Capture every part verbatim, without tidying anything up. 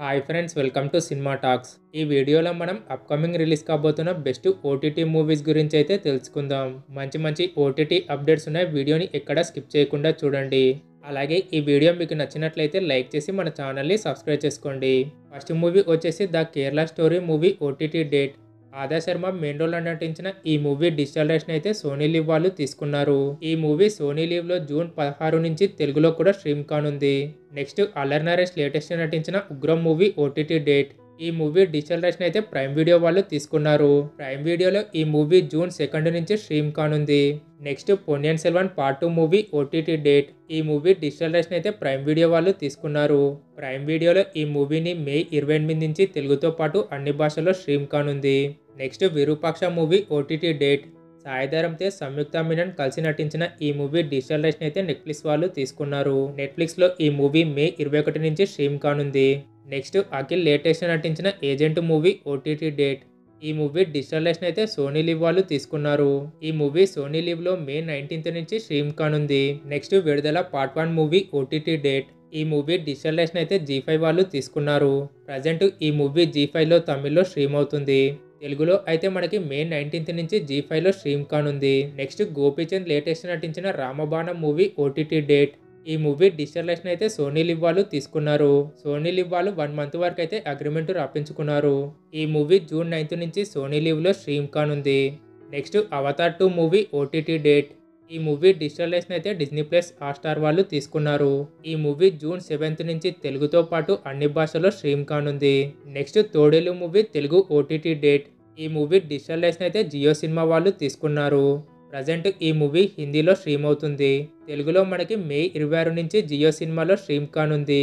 High friends, welcome to cinema talks. ఈ వీడియోలో మనం అప్కమింగ్ రిలీజ్ కాబోతున్న బెస్ట్ ఓటీటీ మూవీస్ గురించి అయితే తెలుసుకుందాం। మంచి మంచి ఓటీటీ అప్డేట్స్ ఉన్నాయి, వీడియోని ఎక్కడా స్కిప్ చేయకుండా చూడండి। అలాగే ఈ వీడియో మీకు నచ్చినట్లయితే లైక్ చేసి మన ఛానల్ ని సబ్స్క్రైబ్ చేసుకోండి। ఫస్ట్ మూవీ వచ్చేసి the Kerala story movie OTT date. Adah Sharma main role నటించిన ఈ మూవీ డిజిటల్ రైట్స్ అయితే సోనీ లివ్ వాళ్ళు తీసుకున్నారు। ఈ మూవీ సోనీ లివ్ లో జూన్ పదహారు నుంచి తెలుగులో కూడా స్ట్రీమ్ కానుంది। నెక్స్ట్ అల్లరి నరేష్ లేటెస్ట్ నటించిన ఉగ్రం మూవీ ఓటీటీ డేట్। ఈ మూవీ డిజిటల్ రైట్స్ అయితే ప్రైమ్ వీడియో వాళ్ళు తీసుకున్నారు। ప్రైమ్ వీడియోలో ఈ మూవీ జూన్ సెకండ్ నుంచి స్ట్రీమ్ కానుంది। Next Ponniyin Selvan part two movie OTT date. ఈ మూవీ డిజిటల్ రైట్స్ అయితే ప్రైమ్ వీడియో వాళ్ళు తీసుకున్నారు। ప్రైమ్ వీడియోలో ఈ మూవీని మే ఇరవై ఎనిమిది నుంచి తెలుగుతో పాటు అన్ని భాషల్లో స్ట్రీమ్ కానుంది। Next Virupaksha movie OTT date. Sai Dharam Tej Samyuktha Menon కలిసి నటించిన ఈ మూవీ డిజిటల్ రైట్స్ అయితే నెట్ఫ్లిక్స్ వాళ్ళు తీసుకున్నారు। నెట్ఫ్లిక్స్లో ఈ మూవీ మే ఇరవై ఒకటి నుంచి స్ట్రీమ్ కానుంది। నెక్స్ట్ అఖిల్ లేటెస్ట్ నటించిన ఏజెంట్ మూవీ ఓటీటీ డేట్। ఈ మూవీ డిజిటల్ రైట్స్ అయితే సోనీ లివ్ వాళ్ళు తీసుకున్నారు। ఈ మూవీ సోనీ లివ్ లో మే నైన్టీన్త్ నుంచి స్ట్రీమ్ కానుంది। Next Vidudala part one movie OTT date. ఈ మూవీ డిజిటల్ రైట్స్ అయితే జీ ఫైవ్ వాళ్ళు తీసుకున్నారు। ప్రజెంట్ ఈ మూవీ జీ ఫైవ్ లో తమిళ్లో స్ట్రీమ్ అవుతుంది। తెలుగులో అయితే మనకి మే నైన్టీన్త్ నుంచి జీ ఫైవ్ లో స్ట్రీమ్ కానుంది। నెక్స్ట్ గోపిచంద్ లేటెస్ట్ నటించిన రామబాణం మూవీ ఓటీటీ డేట్। ఈ మూవీ డిజిటల్ రైట్స్ అయితే సోనీ లివ్ వాళ్ళు తీసుకున్నారు। సోనీ లివ్ వాళ్ళు వన్ మంత్ వరకు అయితే అగ్రిమెంట్ రాపించుకున్నారు। ఈ మూవీ జూన్ నైన్త్ నుంచి సోనీ లివ్ లో స్ట్రీమ్ కానుంది। Next Avatar two movie OTT date. ఈ మూవీ డిజిటల్ రైట్స్ అయితే డిస్నీ ప్లస్ హాట్స్టార్ వాళ్ళు తీసుకున్నారు। ఈ మూవీ జూన్ సెవెంత్ నుంచి తెలుగుతో పాటు అన్ని భాషల్లో స్ట్రీమ్ కానుంది। Next Thodelu movie Telugu OTT date. ఈ మూవీ డిజిటల్ రైట్స్ అయితే జియో సినిమా వాళ్ళు తీసుకున్నారు। ప్రజెంట్ ఈ మూవీ హిందీలో స్ట్రీమ్ అవుతుంది। తెలుగులో మనకి మే ఇరవై ఆరు నుంచి జియో సినిమాలో స్ట్రీమ్ కానుంది।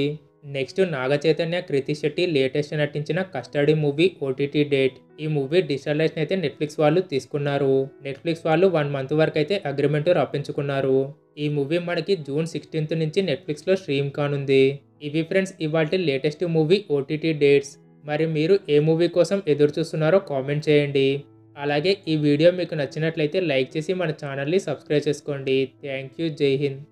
నెక్స్ట్ నాగ చైతన్య కృతి శెట్టి లేటెస్ట్ నటించిన కస్టడీ మూవీ ఓటీటీ డేట్। ఈ మూవీ డిజిటల్ రైట్స్ అయితే నెట్ఫ్లిక్స్ వాళ్ళు తీసుకున్నారు। నెట్ఫ్లిక్స్ వాళ్ళు వన్ మంత్ వరకు అయితే అగ్రిమెంట్ రాపించుకున్నారు। ఈ మూవీ మనకి జూన్ సిక్స్టీన్త్ నుంచి నెట్ఫ్లిక్స్లో స్ట్రీమ్ కానుంది। ఇవి ఫ్రెండ్స్ ఇవాళ లేటెస్ట్ మూవీ ఓటీటీ డేట్స్। మరి మీరు ఏ మూవీ కోసం ఎదురు చూస్తున్నారో కామెంట్ చేయండి। అలాగే ఈ వీడియో మీకు నచ్చినట్లయితే లైక్ చేసి మన ఛానల్ని సబ్స్క్రైబ్ చేసుకోండి। థ్యాంక్ యూ, జై హింద్।